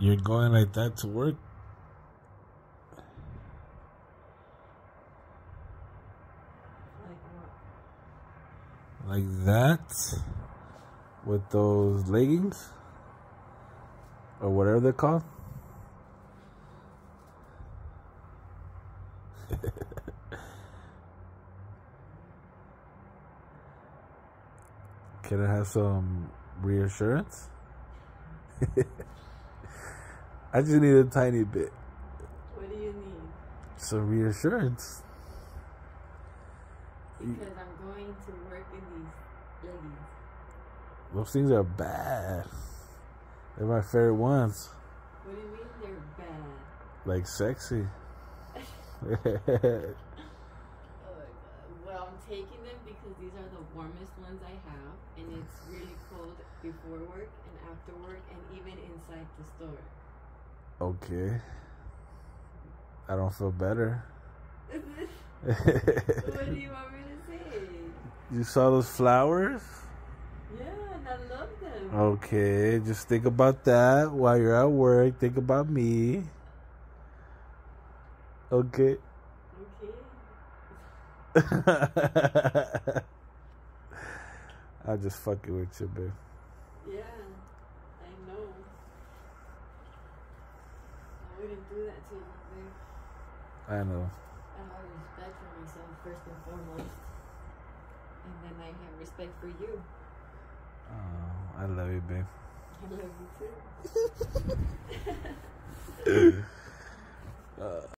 You're going like that to work? Like that? With those leggings? Or whatever they're called? Can I have some reassurance? I just need a tiny bit. What do you need? Some reassurance. Because I'm going to work in these leggings. Those things are bad. They're my favorite ones. What do you mean they're bad? Like sexy. Oh my God. Well, I'm taking them because these are the warmest ones I have, and it's really cold before work and after work and even inside the store. Okay. I don't feel better. What do you want me to say? You saw those flowers? Yeah, and I love them. Okay, just think about that while you're at work. Think about me. Okay. Okay. I'll just fuck it with you, babe. Yeah. I wouldn't do that to you, babe. I know. I have respect for myself first and foremost. And then I have respect for you. Oh, I love you, babe. I love you too.